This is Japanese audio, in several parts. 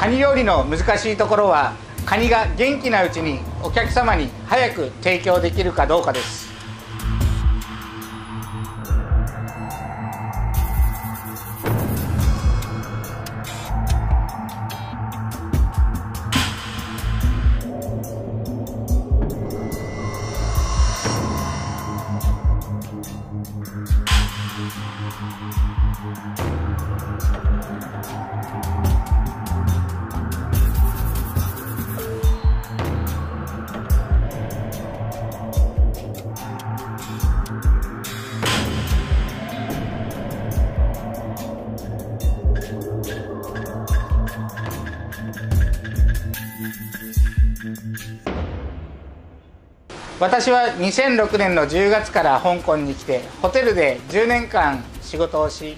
カニ料理の難しいところは、カニが元気なうちにお客様に早く提供できるかどうかです。私は2006年の10月から香港に来て、ホテルで10年間仕事をし、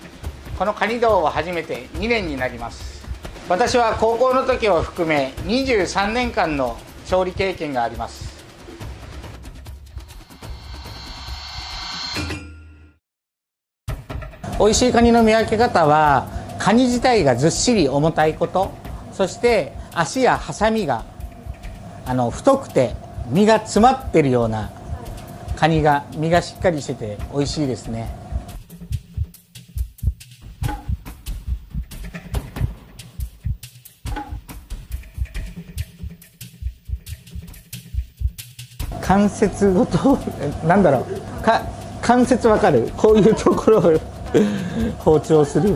このカニ道を始めて2年になります。私は高校の時を含め23年間の調理経験があります。美味しいカニの見分け方は、カニ自体がずっしり重たいこと、そして足やハサミが太くて身が詰まってるようなカニが、身がしっかりしてて美味しいですね。関節ごとなんだろうか、関節わかる、こういうところを包丁する。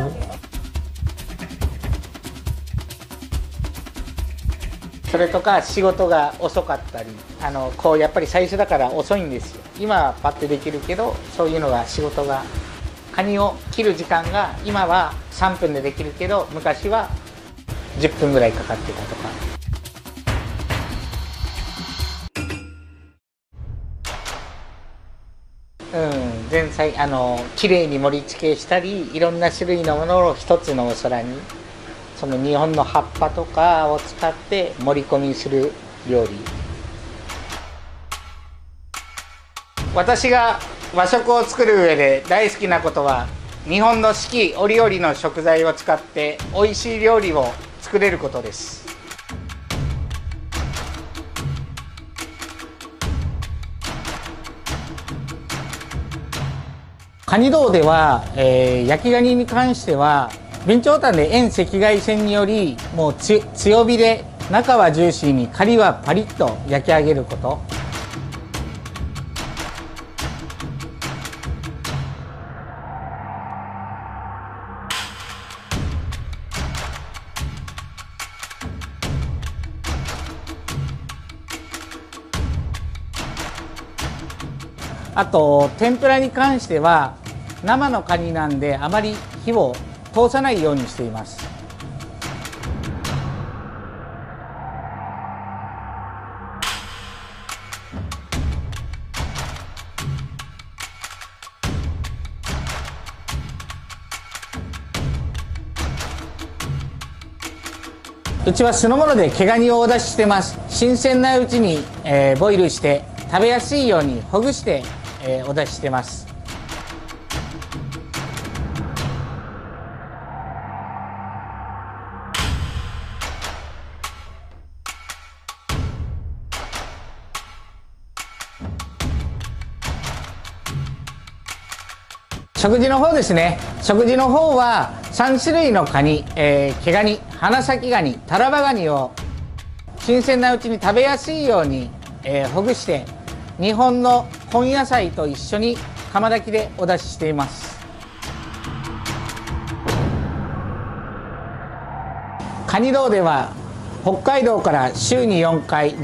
それとか仕事が遅かったり、こうやっぱり最初だから遅いんですよ。今はパッてできるけど、そういうのが仕事が、カニを切る時間が今は3分でできるけど、昔は10分ぐらいかかってたとか。前菜綺麗に盛り付けしたり、いろんな種類のものを一つのお皿に。その日本の葉っぱとかを使って盛り込みする料理。私が和食を作る上で大好きなことは、日本の四季折々の食材を使って美味しい料理を作れることです。カニ道では、焼きガニに関しては備長炭で遠赤外線により、もう強火で中はジューシーに、狩りはパリッと焼き上げること。あと天ぷらに関しては、生のカニなんであまり火を通さないようにしています。うちは酢の物で毛ガニをお出ししてます。新鮮なうちに、ボイルして食べやすいようにほぐして、お出ししてます。食事の方ですね。食事の方は3種類のカニ、毛ガニ、花咲ガニ、タラバガニを新鮮なうちに食べやすいように、ほぐして、日本の根野菜と一緒に釜炊きでお出ししています。カニ道では北海道から週に4回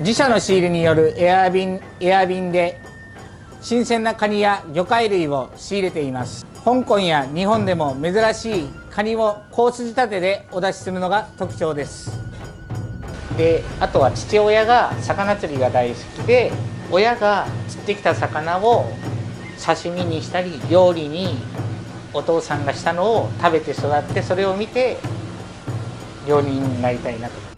自社の仕入れによるエア便で新鮮なカニや魚介類を仕入れています。香港や日本でも珍しいカニをコース仕立てでお出しするのが特徴です。であとは父親が魚釣りが大好きで、親が釣ってきた魚を刺身にしたり料理にお父さんがしたのを食べて育って、それを見て料理人になりたいなと。